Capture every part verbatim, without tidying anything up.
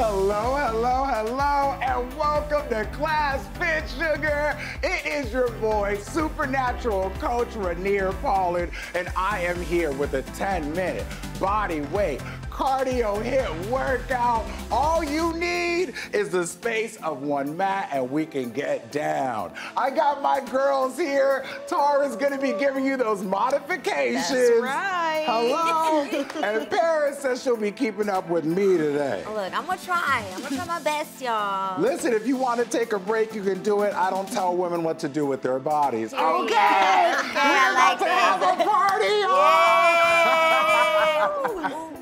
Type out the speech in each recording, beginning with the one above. Hello, hello, hello, and welcome to Class Fit Sugar. It is your boy, Supernatural Coach Raneir Pollard, and I am here with a ten minute body weight cardio hit workout. All you need is the space of one mat and we can get down. I got my girls here. Tarra's gonna be giving you those modifications. That's right. Hello. And Paris says she'll be keeping up with me today. Look, I'm gonna try. I'm gonna try my best, y'all. Listen, if you wanna take a break, you can do it. I don't tell women what to do with their bodies. Okay. We're about to have a party. Yay.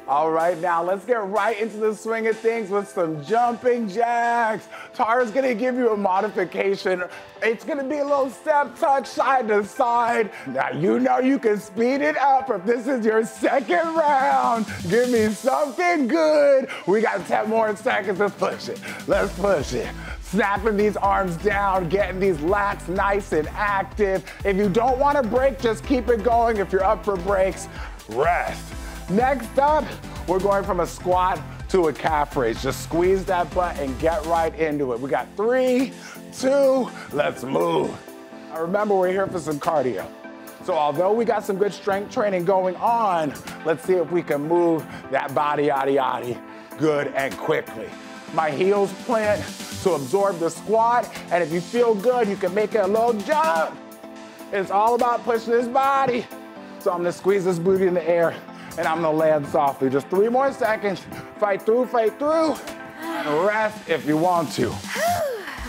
All right, now let's get right into the swing of things with some jumping jacks. Tarra's gonna give you a modification. It's gonna be a little step touch side to side. Now you know you can speed it up if this is your second round. Give me something good. We got ten more seconds, let's push it. Let's push it. Snapping these arms down, getting these lats nice and active. If you don't wanna break, just keep it going. If you're up for breaks, rest. Next up, we're going from a squat to a calf raise. Just squeeze that butt and get right into it. We got three, two, let's move. Now remember, we're here for some cardio. So although we got some good strength training going on, let's see if we can move that body, yaddy, yaddy, good and quickly. My heels plant to absorb the squat, and if you feel good, you can make it a little jump. It's all about pushing this body. So I'm gonna squeeze this booty in the air, and I'm gonna land softly. Just three more seconds. Fight through, fight through, and rest if you want to.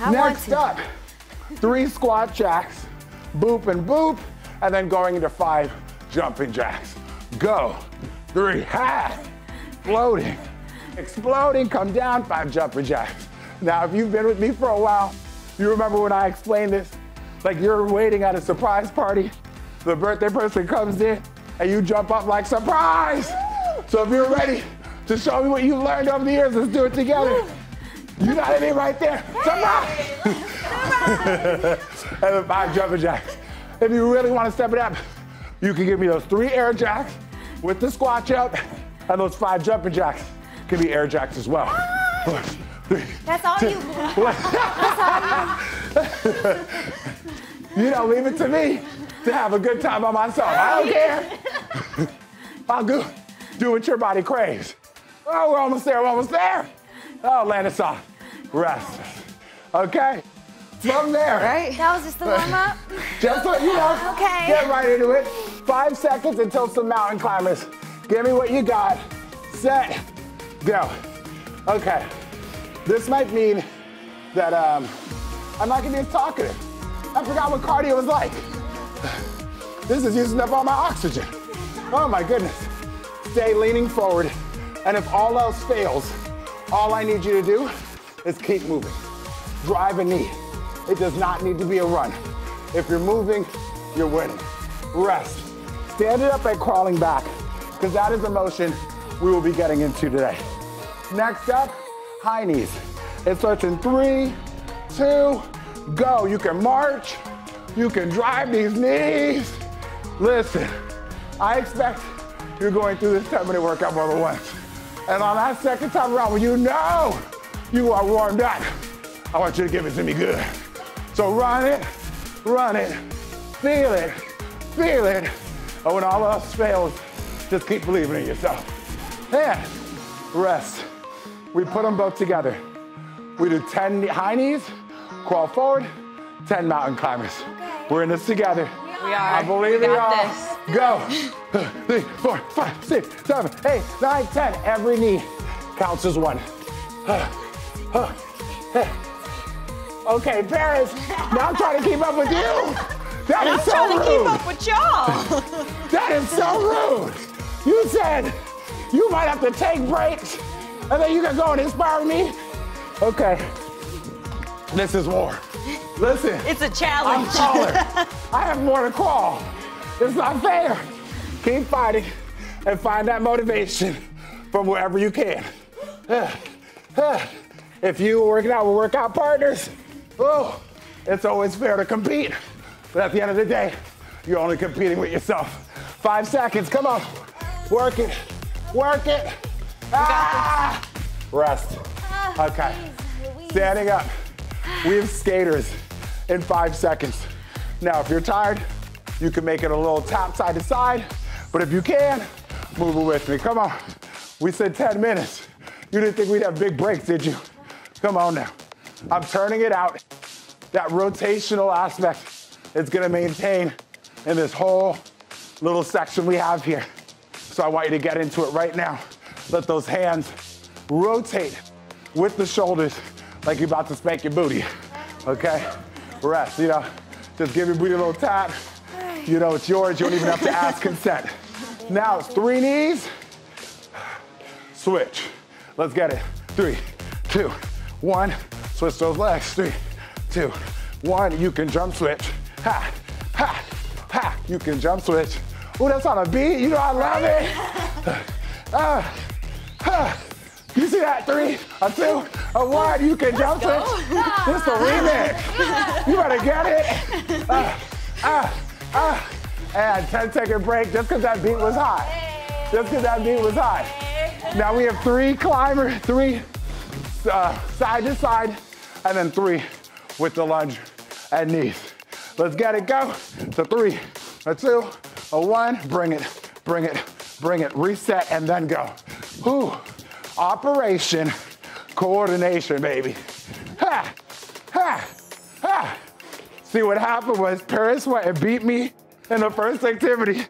I Next want to. up, three squat jacks, boop and boop, and then going into five jumping jacks. Go, three, half, floating, exploding, come down, five jumping jacks. Now, if you've been with me for a while, you remember when I explained this? Like you're waiting at a surprise party, the birthday person comes in, and you jump up like, surprise! So if you're ready to show me what you've learned over the years, let's do it together. You got me right there. Hey, surprise! And then five jumping jacks. If you really want to step it up, you can give me those three air jacks with the squat jump, and those five jumping jacks can be air jacks as well. Four, three, That's all two, you That's all you You know, leave it to me to have a good time by myself. I don't care. I'll go do what your body craves. Oh, we're almost there, we're almost there. Oh, land us off. Rest. Okay. From there. Right? That was just the warm-up. Just so you know. Okay. Get right into it. Five seconds until some mountain climbers. Give me what you got. Set. Go. Okay. This might mean that um, I'm not gonna be as talkative. I forgot what cardio was like. This is using up all my oxygen. Oh my goodness. Stay leaning forward. And if all else fails, all I need you to do is keep moving. Drive a knee. It does not need to be a run. If you're moving, you're winning. Rest. Stand it up and crawling back, because that is the motion we will be getting into today. Next up, high knees. It starts in three, two, go. You can march. You can drive these knees. Listen, I expect you're going through this ten minute workout more than once. And on that second time around, when you know you are warmed up, I want you to give it to me good. So run it, run it, feel it, feel it. And when all else fails, just keep believing in yourself. And rest. We put them both together. We do ten high knees, crawl forward, ten mountain climbers. Okay. We're in this together. We are. I believe we got this. Go. Three, four, five, six, seven, eight, nine, ten. Every knee counts as one. Okay, Paris. Now I'm trying to keep up with you. That is so rude. I'm trying to keep up with y'all. That is so rude. You said you might have to take breaks, and then you can go and inspire me. Okay. This is war. Listen. It's a challenge. I'm taller. I have more to crawl. It's not fair. Keep fighting and find that motivation from wherever you can. If you were working out with workout partners, oh, it's always fair to compete. But at the end of the day, you're only competing with yourself. Five seconds. Come on. Work it. Work it. Ah! Rest. Okay, standing up. We have skaters in five seconds. Now, if you're tired, you can make it a little tap side to side, but if you can, move it with me. Come on. We said ten minutes. You didn't think we'd have big breaks, did you? Come on now. I'm turning it out. That rotational aspect is gonna maintain in this whole little section we have here. So I want you to get into it right now. Let those hands rotate with the shoulders like you're about to spank your booty, okay? Rest, you know, just give your booty a little tap. You know, it's yours, you don't even have to ask consent. Now it's three knees, switch. Let's get it, three, two, one. Switch those legs, three, two, one. You can jump switch, ha, ha, ha. You can jump switch. Ooh, that's on a beat, you know I love it. Uh, huh. You see that? Three, a two, a one. You can jump switch. This is a remix. You better get it. Uh, uh, uh. And ten second break just because that beat was hot. Just because that beat was hot. Now we have three climber, three uh, side to side, and then three with the lunge and knees. Let's get it, go. So three, a two, a one. Bring it, bring it, bring it. Reset and then go. Whew. Operation coordination, baby. Ha, ha, ha. See, what happened was Paris went and beat me in the first activity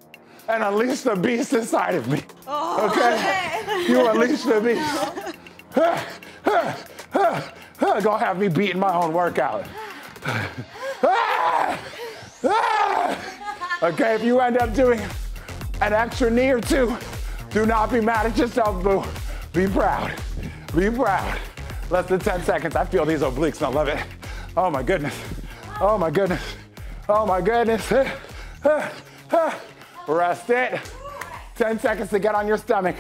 and unleashed the beast inside of me. Oh, okay? Okay? You unleashed the beast. Ha, ha, ha, ha. Gonna have me beating my own workout. Ah, ah. Okay, if you end up doing an extra knee or two, do not be mad at yourself, boo. Be proud, be proud. Less than ten seconds. I feel these obliques and I love it. Oh my goodness, oh my goodness, oh my goodness. Rest it. ten seconds to get on your stomach.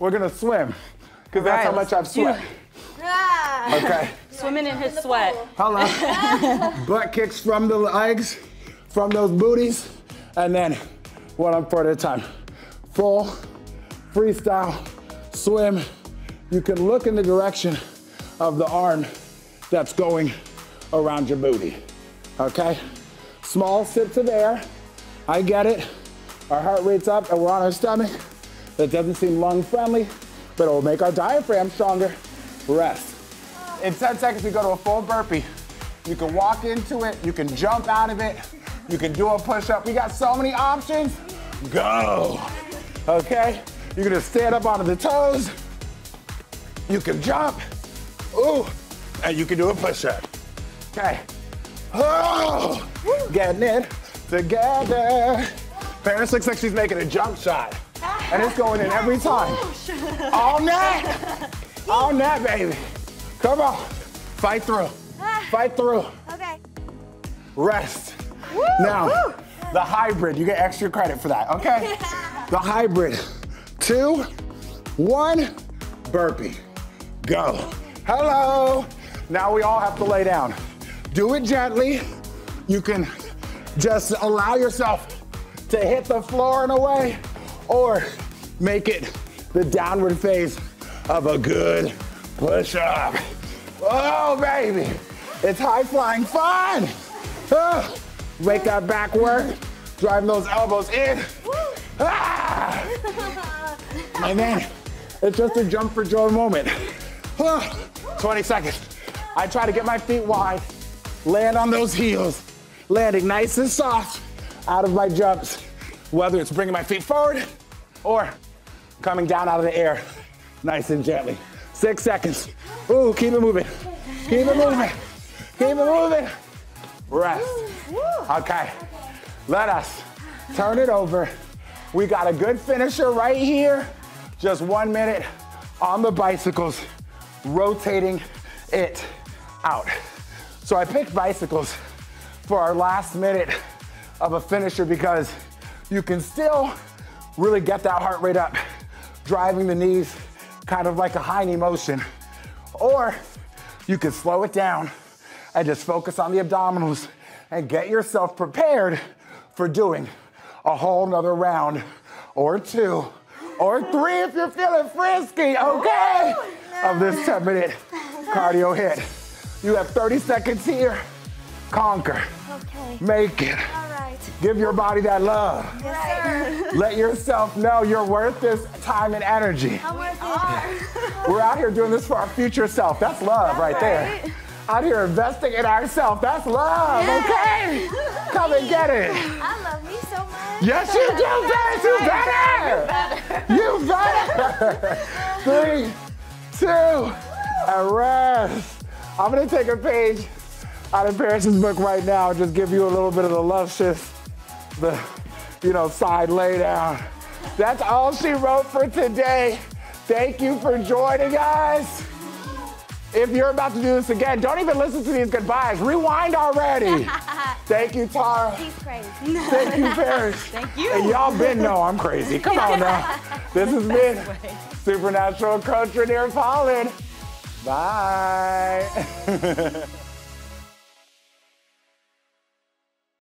We're gonna swim, because that's how much I've sweat. Okay. Swimming in his sweat. Hello. Butt kicks from the legs, from those booties, and then one arm at a time. Full freestyle swim. You can look in the direction of the arm that's going around your booty, okay? Small sips of air, I get it. Our heart rate's up and we're on our stomach. That doesn't seem lung friendly, but it'll make our diaphragm stronger. Rest. In ten seconds, we go to a full burpee. You can walk into it, you can jump out of it, you can do a push-up. We got so many options. Go, okay? You're gonna stand up onto the toes. You can jump. Ooh, and you can do a push-up. Okay. Oh, getting it together. Paris looks like she's making a jump shot. And it's going in every time. All net. All net, baby. Come on. Fight through. Fight through. Okay. Rest. Now, the hybrid, you get extra credit for that, okay? The hybrid. Two, one, burpee, go. Hello. Now we all have to lay down. Do it gently. You can just allow yourself to hit the floor in a way, or make it the downward phase of a good push-up. Oh, baby. It's high-flying fun. Oh. Make that back work. Drive those elbows in. Ah. And then it's just a jump for joy moment. twenty seconds. I try to get my feet wide, land on those heels, landing nice and soft out of my jumps, whether it's bringing my feet forward or coming down out of the air nice and gently. Six seconds. Ooh, keep it moving. Keep it moving. Keep it moving. Rest. Okay. Let us turn it over. We got a good finisher right here. Just one minute on the bicycles, rotating it out. So I picked bicycles for our last minute of a finisher because you can still really get that heart rate up, driving the knees kind of like a high knee motion. Or you can slow it down and just focus on the abdominals and get yourself prepared for doing a whole nother round, or two, or three if you're feeling frisky, okay? Of this ten minute Cardio hit. You have thirty seconds here. Conquer. Okay. Make it. All right. Give your body that love. Yes, sir. Let yourself know you're worth this time and energy. I'm worth it. We're out here doing this for our future self. That's love right, right there. Out here investing in ourselves. That's love, yeah. Okay? Come and get it. I love me so much. Yes, you do, bitch. You better. You better. Three, two, and rest. I'm going to take a page out of Paris's book right now and just give you a little bit of the luscious, the, you know, side lay down. That's all she wrote for today. Thank you for joining us. If you're about to do this again, don't even listen to these goodbyes. Rewind already. Thank you, Tarra. He's crazy. Thank you, Paris. Thank you. And y'all been know I'm crazy. Come on now. This has been Supernatural Coach Raneir Pollard. Bye.